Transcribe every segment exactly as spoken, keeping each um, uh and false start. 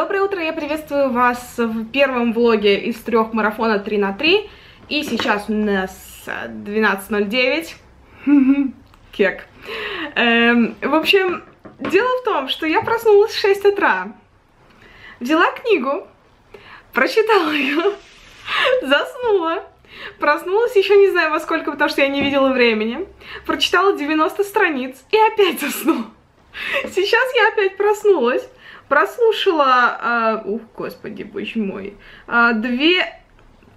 Доброе утро, я приветствую вас в первом влоге из трех марафона три на три. И сейчас у нас двенадцать ноль девять. Кек. Эм, в общем, дело в том, что я проснулась в шесть утра. Взяла книгу, прочитала ее, заснула. Проснулась еще не знаю во сколько, потому что я не видела времени. Прочитала девяносто страниц и опять заснула. Сейчас я опять проснулась. Прослушала, э, ух, господи, боже мой, э, две,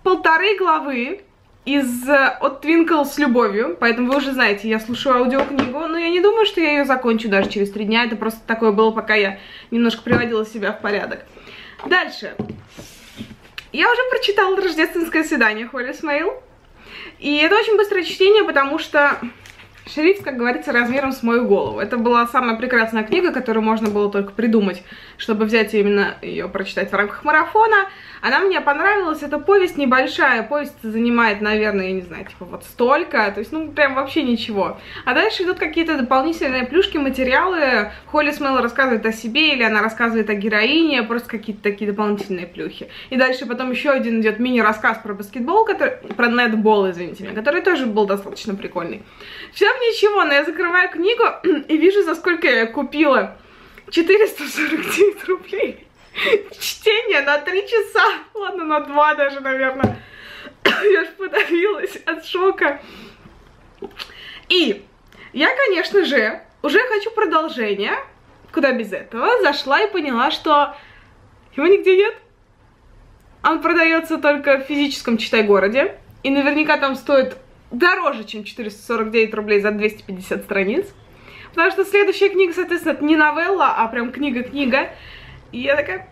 полторы главы из, э, от Твинкл с любовью, поэтому вы уже знаете, я слушаю аудиокнигу, но я не думаю, что я ее закончу даже через три дня, это просто такое было, пока я немножко приводила себя в порядок. Дальше. Я уже прочитала «Рождественское свидание» Холли Смейл, и это очень быстрое чтение, потому что... шрифт, как говорится, размером с мою голову. Это была самая прекрасная книга, которую можно было только придумать, чтобы взять именно ее прочитать в рамках марафона. Она мне понравилась. Это повесть небольшая. Повесть занимает, наверное, я не знаю, типа вот столько. То есть, ну, прям вообще ничего. А дальше идут какие-то дополнительные плюшки, материалы. Холли Смейл рассказывает о себе, или она рассказывает о героине. Просто какие-то такие дополнительные плюхи. И дальше потом еще один идет мини-рассказ про баскетбол, который... про нетбол, извините меня, который тоже был достаточно прикольный. Все ничего, но я закрываю книгу и вижу, за сколько я купила. четыреста сорок девять рублей. Чтение на три часа. Ладно, на два даже, наверное. Я ж подавилась от шока. И я, конечно же, уже хочу продолжения. Куда без этого. Зашла и поняла, что его нигде нет. Он продается только в физическом, читай, городе. И наверняка там стоит... дороже, чем четыреста сорок девять рублей за двести пятьдесят страниц. Потому что следующая книга, соответственно, это не новелла, а прям книга-книга. И я такая...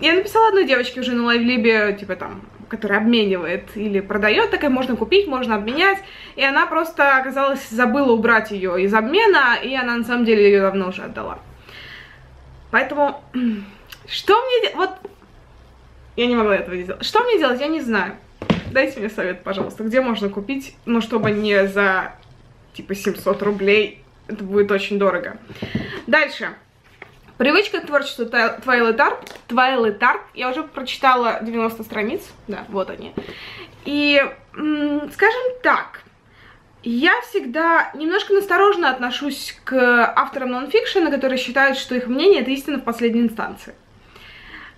Я написала одной девочке уже на лайвлибе, типа там, которая обменивает или продает, такая, можно купить, можно обменять. И она просто, оказалось, забыла убрать ее из обмена, и она на самом деле ее давно уже отдала. Поэтому... Что мне делать? Вот... Я не могла этого не делать. Что мне делать, я не знаю. Дайте мне совет, пожалуйста, где можно купить, но чтобы не за, типа, семьсот рублей, это будет очень дорого. Дальше. «Привычка к творчеству» Твайла Тарп. Твайла Тарп. Я уже прочитала девяносто страниц, да, вот они. И, скажем так, я всегда немножко настороженно отношусь к авторам нонфикшена, которые считают, что их мнение – это истина в последней инстанции.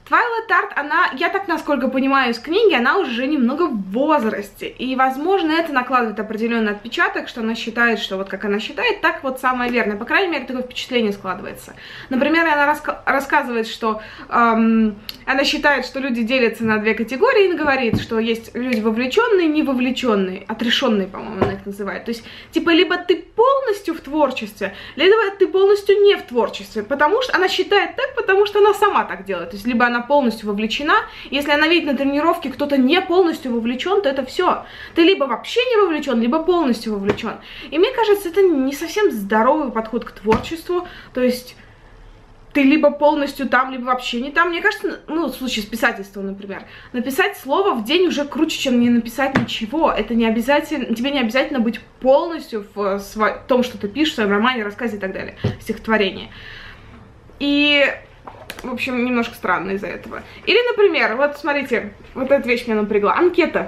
Твайла Тарп, она, я так насколько понимаю из книги, она уже немного в возрасте. И, возможно, это накладывает определенный отпечаток, что она считает, что вот как она считает, так вот самое верное. По крайней мере, такое впечатление складывается. Например, она раска рассказывает, что эм, она считает, что люди делятся на две категории, и говорит, что есть люди вовлеченные, не вовлеченные, отрешенные, по-моему, она их называет. То есть, типа, либо ты полностью в творчестве, либо ты полностью не в творчестве. Потому что она считает так, потому что она сама так делает. То есть, либо она Она полностью вовлечена. Если она видит на тренировке, кто-то не полностью вовлечен, то это все. Ты либо вообще не вовлечен, либо полностью вовлечен. И мне кажется, это не совсем здоровый подход к творчеству. То есть ты либо полностью там, либо вообще не там. Мне кажется, ну, в случае с писательством, например, написать слово в день уже круче, чем не написать ничего. Это не обязательно, тебе не обязательно быть полностью в, в том, что ты пишешь, в своем романе, рассказе и так далее, стихотворении. И... в общем, немножко странно из-за этого. Или, например, вот смотрите, вот эта вещь меня напрягла. Анкета.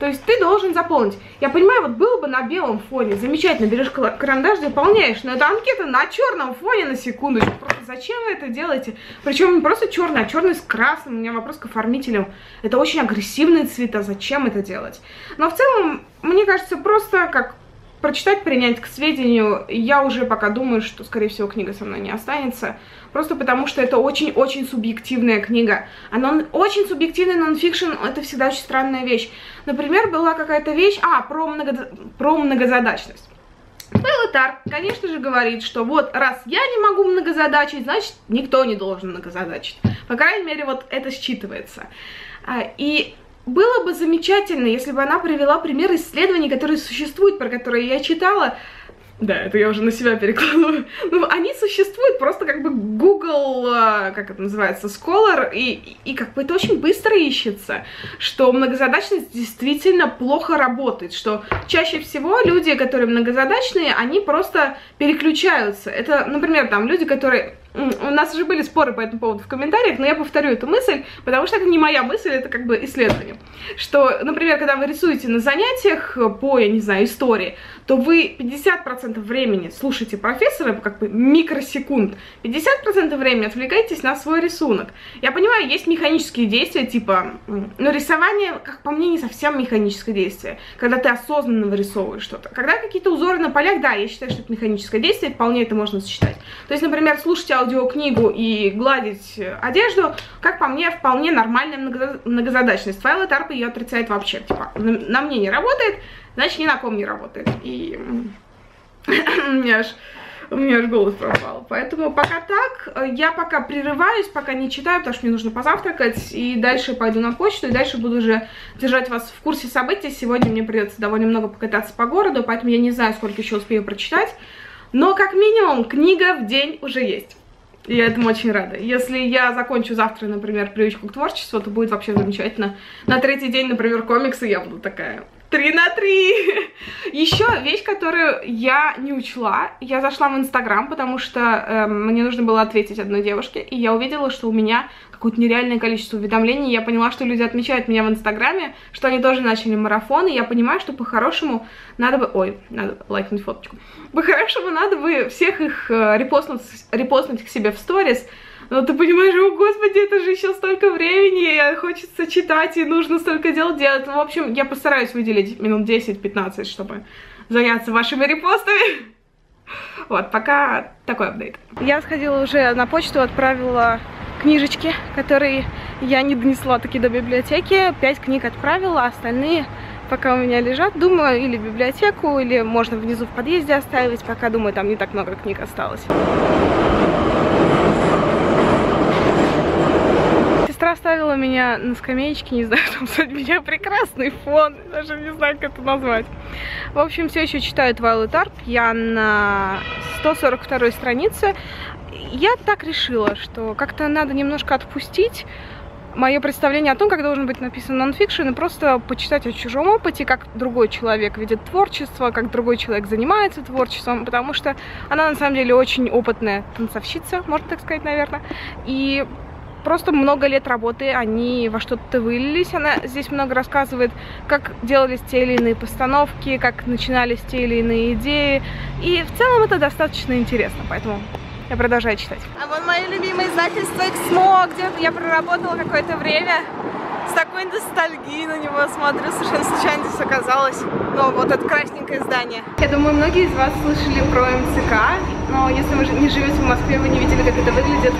То есть ты должен заполнить. Я понимаю, вот было бы на белом фоне. Замечательно, берешь карандаш, заполняешь. Но это анкета на черном фоне, на секундочку. Просто зачем вы это делаете? Причем не просто черный, а черный с красным. У меня вопрос к оформителям. Это очень агрессивные цвета. Зачем это делать? Но в целом, мне кажется, просто как прочитать, принять к сведению. Я уже пока думаю, что, скорее всего, книга со мной не останется. Просто потому, что это очень-очень субъективная книга. Она очень субъективный нонфикшн, это всегда очень странная вещь. Например, была какая-то вещь, а, про, много... про многозадачность. Твайла Тарп, конечно же, говорит, что вот раз я не могу многозадачить, значит, никто не должен многозадачить. По крайней мере, вот это считывается. И... было бы замечательно, если бы она привела пример исследований, которые существуют, про которые я читала. Да, это я уже на себя перекладываю. Ну, они существуют, просто как бы Google, как это называется, Scholar, и, и как бы это очень быстро ищется, что многозадачность действительно плохо работает, что чаще всего люди, которые многозадачные, они просто переключаются. Это, например, там люди, которые... у нас уже были споры по этому поводу в комментариях, но я повторю эту мысль, потому что это не моя мысль, это как бы исследование. Что, например, когда вы рисуете на занятиях по, я не знаю, истории, то вы пятьдесят процентов времени слушаете профессора, как бы микросекунд, пятьдесят процентов времени отвлекаетесь на свой рисунок. Я понимаю, есть механические действия, типа, но рисование, как по мне, не совсем механическое действие, когда ты осознанно вырисовываешь что-то. Когда какие-то узоры на полях, да, я считаю, что это механическое действие, вполне это можно сочетать. То есть, например, слушать аудиокнигу и гладить одежду, как по мне, вполне нормальная многозадачность. Твайла Тарп ее отрицает вообще. Типа, на мне не работает, значит, ни на ком не работает. И у меня аж, у меня аж голос пропал. Поэтому пока так. Я пока прерываюсь, пока не читаю, потому что мне нужно позавтракать. И дальше пойду на почту, и дальше буду уже держать вас в курсе событий. Сегодня мне придется довольно много покататься по городу, поэтому я не знаю, сколько еще успею прочитать. Но, как минимум, книга в день уже есть. И я этому очень рада. Если я закончу завтра, например, «Привычку к творчеству», то будет вообще замечательно. На третий день, например, комиксы, я буду такая... Три на три! Еще вещь, которую я не учла. Я зашла в Инстаграм, потому что э, мне нужно было ответить одной девушке. И я увидела, что у меня какое-то нереальное количество уведомлений. Я поняла, что люди отмечают меня в Инстаграме, что они тоже начали марафон. И я понимаю, что по-хорошему надо бы... Ой, надо лайкнуть фоточку. По-хорошему надо бы всех их э, репостнуть, репостнуть к себе в сторис. Но ты понимаешь, о господи, это же еще столько времени, хочется читать и нужно столько дел делать. Ну, в общем, я постараюсь выделить минут десять-пятнадцать, чтобы заняться вашими репостами. Вот, пока такой апдейт. Я сходила уже на почту, отправила книжечки, которые я не донесла таки до библиотеки. Пять книг отправила, а остальные пока у меня лежат. Думаю, или в библиотеку, или можно внизу в подъезде оставить. Пока, думаю, там не так много книг осталось. Сестра оставила меня на скамеечке, не знаю, там у меня прекрасный фон, даже не знаю, как это назвать. В общем, все еще читаю Твайлу Тарп, я на сто сорок второй странице. Я так решила, что как-то надо немножко отпустить мое представление о том, как должен быть написан нонфикшн, и просто почитать о чужом опыте, как другой человек видит творчество, как другой человек занимается творчеством, потому что она на самом деле очень опытная танцовщица, можно так сказать, наверное, и... Просто много лет работы, они во что-то вылились. Она здесь много рассказывает, как делались те или иные постановки, как начинались те или иные идеи. И в целом это достаточно интересно, поэтому я продолжаю читать. А вон мое любимое издательство икс эм о, где я проработала какое-то время. С такой ностальгией на него смотрю, совершенно случайно здесь оказалось. Но вот это красненькое здание. Я думаю, многие из вас слышали про эм цэ ка, но если вы не живете в Москве, вы не видели, как это выглядит.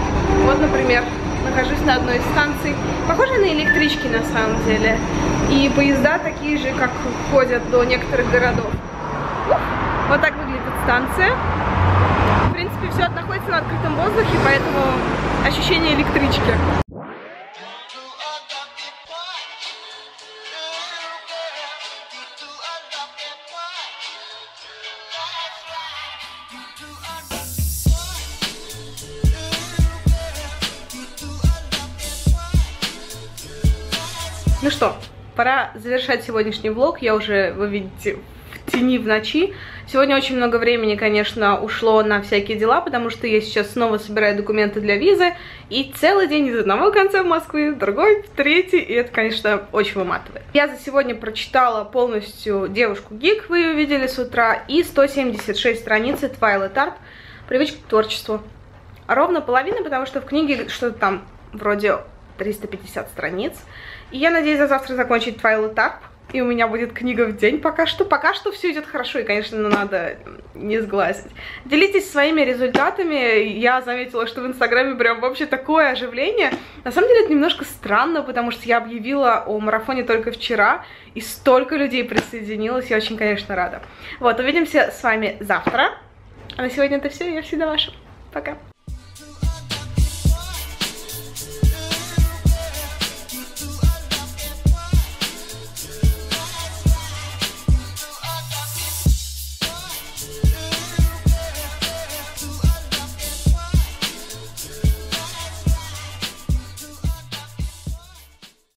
Вот, например... Нахожусь на одной из станций, похожей на электрички на самом деле, и поезда такие же, как ходят до некоторых городов. Вот так выглядит станция. В принципе, все находится на открытом воздухе, поэтому ощущение электрички. Ну что, пора завершать сегодняшний влог. Я уже, вы видите, в тени в ночи. Сегодня очень много времени, конечно, ушло на всякие дела, потому что я сейчас снова собираю документы для визы. И целый день из одного конца Москвы, в другой, в третий. И это, конечно, очень выматывает. Я за сегодня прочитала полностью «Девушку Гик», вы ее видели с утра, и сто семьдесят шесть страницы Твайлы Тарп «Привычка к творчеству». Ровно половина, потому что в книге что-то там вроде триста пятьдесят страниц. И я надеюсь, за завтра закончить Твайлу Тарп, и у меня будет книга в день пока что. Пока что все идет хорошо, и, конечно, надо не сглазить. Делитесь своими результатами. Я заметила, что в Инстаграме прям вообще такое оживление. На самом деле это немножко странно, потому что я объявила о марафоне только вчера, и столько людей присоединилось. Я очень, конечно, рада. Вот, увидимся с вами завтра. А на сегодня это все. Я всегда ваша. Пока.